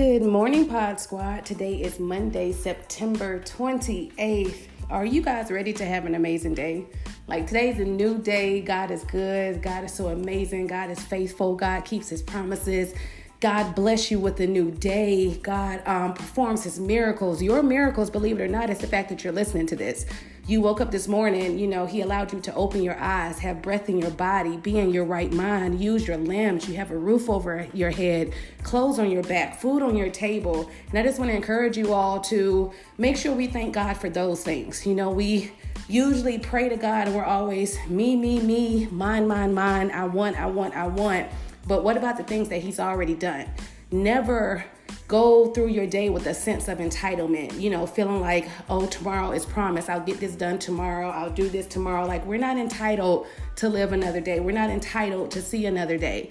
Good morning, Pod Squad. Today is Monday, September 28th. Are you guys ready to have an amazing day? Like, today's a new day. God is good. God is so amazing. God is faithful. God keeps his promises. God bless you with a new day. God performs his miracles. Your miracles, believe it or not, is the fact that you're listening to this. You woke up this morning, he allowed you to open your eyes, have breath in your body, be in your right mind, use your limbs. You have a roof over your head, clothes on your back, food on your table. And I just want to encourage you all to make sure we thank God for those things. We usually pray to God and we're always me, mine, I want. But what about the things that he's already done? Never go through your day with a sense of entitlement, feeling like, oh, tomorrow is promised. I'll get this done tomorrow. I'll do this tomorrow. Like, we're not entitled to live another day. We're not entitled to see another day.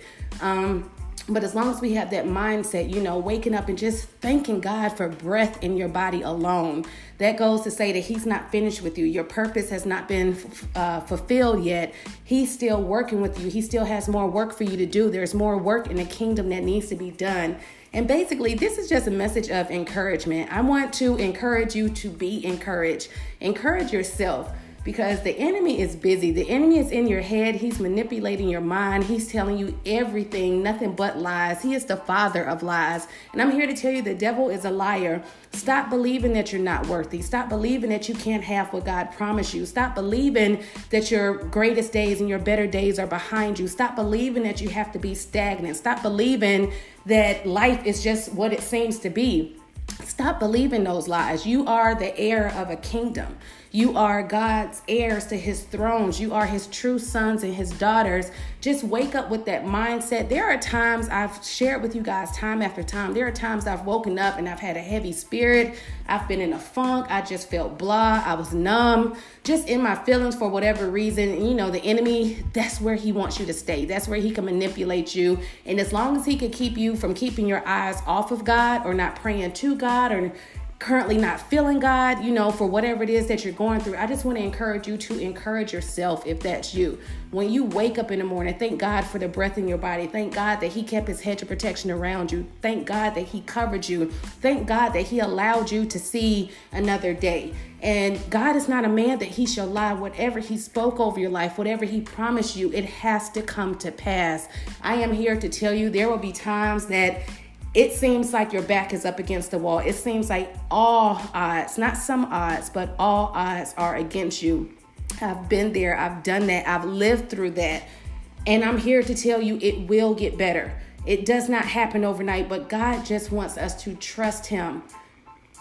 But as long as we have that mindset, waking up and just thanking God for breath in your body alone, that goes to say that he's not finished with you. Your purpose has not been fulfilled yet. He's still working with you. He still has more work for you to do. There's more work in the kingdom that needs to be done. And basically, this is just a message of encouragement. I want to encourage you to be encouraged. Encourage yourself. Because the enemy is busy. The enemy is in your head. He's manipulating your mind. He's telling you everything, nothing but lies. He is the father of lies. And I'm here to tell you the devil is a liar. Stop believing that you're not worthy. Stop believing that you can't have what God promised you. Stop believing that your greatest days and your better days are behind you. Stop believing that you have to be stagnant. Stop believing that life is just what it seems to be. Stop believing those lies. You are the heir of a kingdom. You are God's heirs to his thrones. You are his true sons and his daughters. Just wake up with that mindset. There are times I've shared with you guys time after time. There are times I've woken up and I've had a heavy spirit. I've been in a funk. I just felt blah. I was numb. Just in my feelings for whatever reason. And the enemy, that's where he wants you to stay. That's where he can manipulate you. And as long as he can keep you from keeping your eyes off of God or not praying to God or currently not feeling God, for whatever it is that you're going through, I just want to encourage you to encourage yourself if that's you. When you wake up in the morning, thank God for the breath in your body. Thank God that he kept his hedge of protection around you. Thank God that he covered you. Thank God that he allowed you to see another day. And God is not a man that he shall lie. Whatever he spoke over your life, whatever he promised you, it has to come to pass. I am here to tell you there will be times that it seems like your back is up against the wall. It seems like all odds, not some odds, but all odds are against you. I've been there. I've done that. I've lived through that. And I'm here to tell you it will get better. It does not happen overnight, but God just wants us to trust him.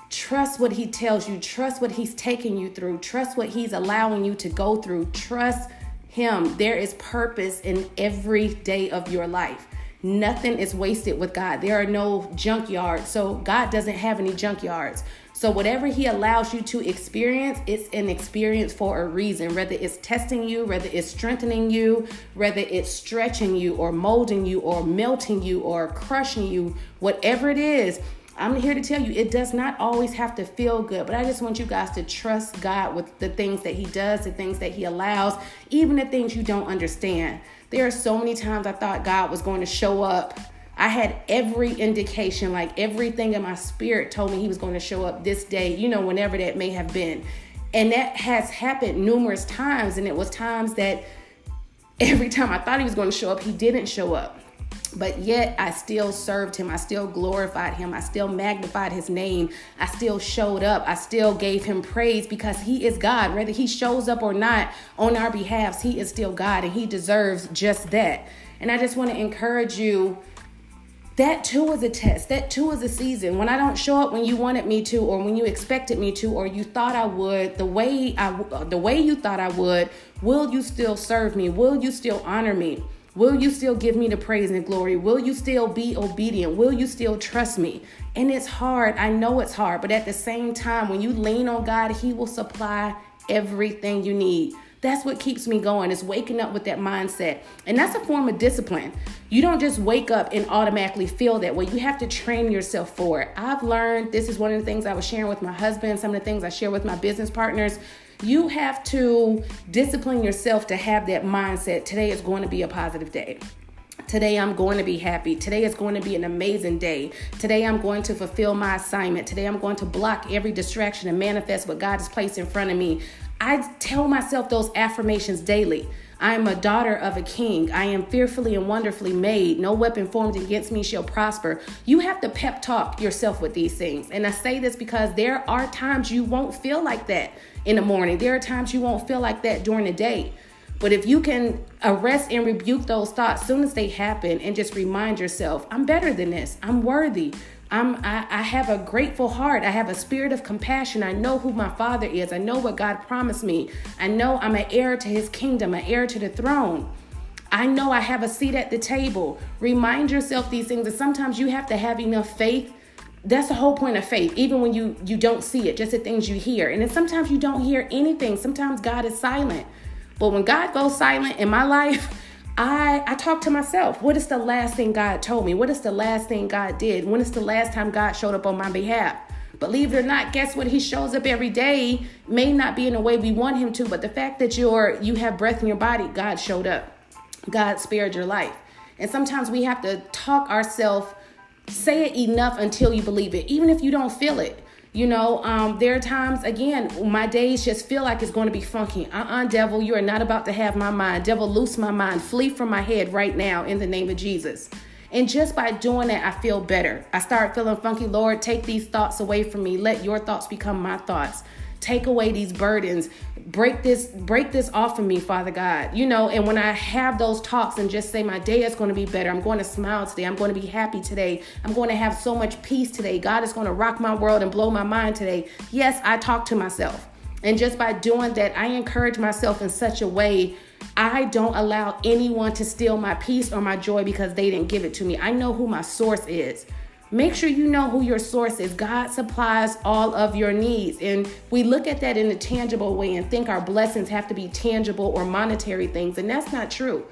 Trust what he tells you. Trust what he's taking you through. Trust what he's allowing you to go through. Trust him. There is purpose in every day of your life. Nothing is wasted with God. There are no junkyards. So God doesn't have any junkyards. So whatever he allows you to experience, it's an experience for a reason. Whether it's testing you, whether it's strengthening you, whether it's stretching you or molding you or melting you or crushing you, whatever it is, I'm here to tell you, it does not always have to feel good, but I just want you guys to trust God with the things that he does, the things that he allows, even the things you don't understand. There are so many times I thought God was going to show up. I had every indication, like everything in my spirit told me he was going to show up this day, whenever that may have been. And that has happened numerous times. And it was times that every time I thought he was going to show up, he didn't show up. But yet I still served him. I still glorified him. I still magnified his name. I still showed up. I still gave him praise because he is God. Whether he shows up or not on our behalves, he is still God and he deserves just that. And I just want to encourage you, that too is a test. That too is a season. When I don't show up when you wanted me to, or when you expected me to, or you thought I would, the way you thought I would, will you still serve me? Will you still honor me? Will you still give me the praise and glory? Will you still be obedient? Will you still trust me? And it's hard. I know it's hard. But at the same time, when you lean on God, he will supply everything you need. That's what keeps me going, is waking up with that mindset. And that's a form of discipline. You don't just wake up and automatically feel that way. You have to train yourself for it. I've learned, this is one of the things I was sharing with my husband, some of the things I share with my business partners. You have to discipline yourself to have that mindset. Today is going to be a positive day. not. Today I'm going to be happy. Today is going to be an amazing day. Today I'm going to fulfill my assignment. Today I'm going to block every distraction and manifest what God has placed in front of me. I tell myself those affirmations daily. I am a daughter of a king. I am fearfully and wonderfully made. No weapon formed against me shall prosper. You have to pep talk yourself with these things. And I say this because there are times you won't feel like that in the morning. There are times you won't feel like that during the day. But if you can arrest and rebuke those thoughts as soon as they happen and just remind yourself, I'm better than this. I'm worthy. I have a grateful heart. I have a spirit of compassion. I know who my Father is. I know what God promised me. I know I'm an heir to his kingdom, an heir to the throne. I know I have a seat at the table. Remind yourself these things. And sometimes you have to have enough faith. That's the whole point of faith, even when you don't see it, just the things you hear. And then sometimes you don't hear anything. Sometimes God is silent. But when God goes silent in my life, I talk to myself. What is the last thing God told me? What is the last thing God did? When is the last time God showed up on my behalf? Believe it or not, guess what? He shows up every day. May not be in the way we want him to, but the fact that you have breath in your body, God showed up. God spared your life. And sometimes we have to talk ourselves, say it enough until you believe it, even if you don't feel it. You know, there are times, again, my days just feel like it's going to be funky. Devil, you are not about to have my mind. Devil, loose my mind. Flee from my head right now in the name of Jesus. And just by doing that, I feel better. I start feeling funky. Lord, take these thoughts away from me. Let your thoughts become my thoughts. Take away these burdens. Break this off of me, Father God. You know, and when I have those talks and just say my day is going to be better, I'm going to smile today. I'm going to be happy today. I'm going to have so much peace today. God is going to rock my world and blow my mind today. Yes, I talk to myself. And just by doing that, I encourage myself in such a way I don't allow anyone to steal my peace or my joy because they didn't give it to me. I know who my source is. Make sure you know who your source is. God supplies all of your needs. And we look at that in a tangible way and think our blessings have to be tangible or monetary things. And that's not true.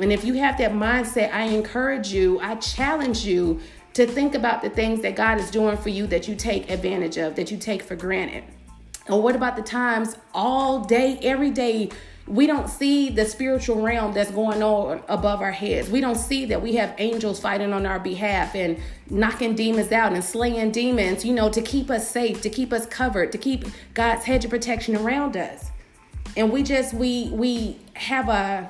And if you have that mindset, I encourage you, I challenge you to think about the things that God is doing for you that you take advantage of, that you take for granted. Or what about the times all day, every day, we don't see the spiritual realm that's going on above our heads. We don't see that we have angels fighting on our behalf and knocking demons out and slaying demons, you know, to keep us safe, to keep us covered, to keep God's hedge of protection around us. And we have a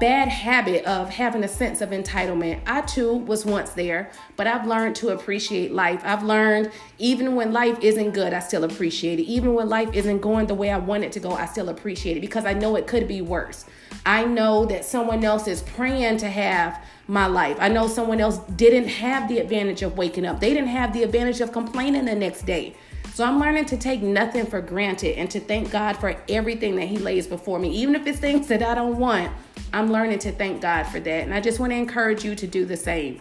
bad habit of having a sense of entitlement. I too was once there, but I've learned to appreciate life. I've learned even when life isn't good, I still appreciate it. Even when life isn't going the way I want it to go, I still appreciate it because I know it could be worse. I know that someone else is praying to have my life. I know someone else didn't have the advantage of waking up. They didn't have the advantage of complaining the next day. So I'm learning to take nothing for granted and to thank God for everything that he lays before me. Even if it's things that I don't want, I'm learning to thank God for that. And I just want to encourage you to do the same.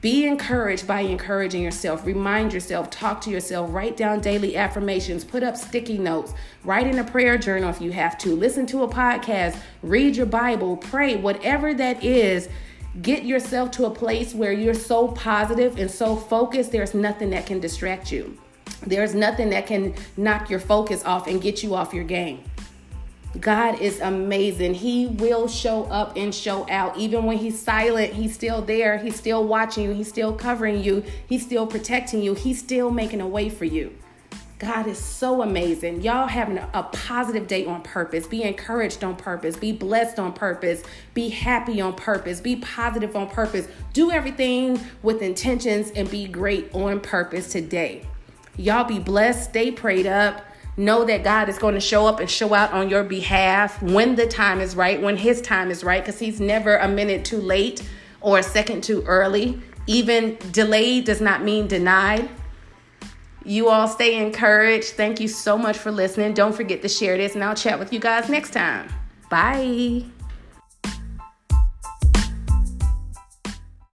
Be encouraged by encouraging yourself. Remind yourself, talk to yourself, write down daily affirmations, put up sticky notes, write in a prayer journal if you have to, listen to a podcast, read your Bible, pray, whatever that is. Get yourself to a place where you're so positive and so focused, there's nothing that can distract you. There's nothing that can knock your focus off and get you off your game. God is amazing. He will show up and show out. Even when he's silent, he's still there. He's still watching you. He's still covering you. He's still protecting you. He's still making a way for you. God is so amazing. Y'all having a positive day on purpose. Be encouraged on purpose. Be blessed on purpose. Be happy on purpose. Be positive on purpose. Do everything with intentions and be great on purpose today. Y'all be blessed. Stay prayed up. Know that God is going to show up and show out on your behalf when the time is right, when his time is right, because he's never a minute too late or a second too early. Even delayed does not mean denied. You all stay encouraged. Thank you so much for listening. Don't forget to share this, and I'll chat with you guys next time. Bye.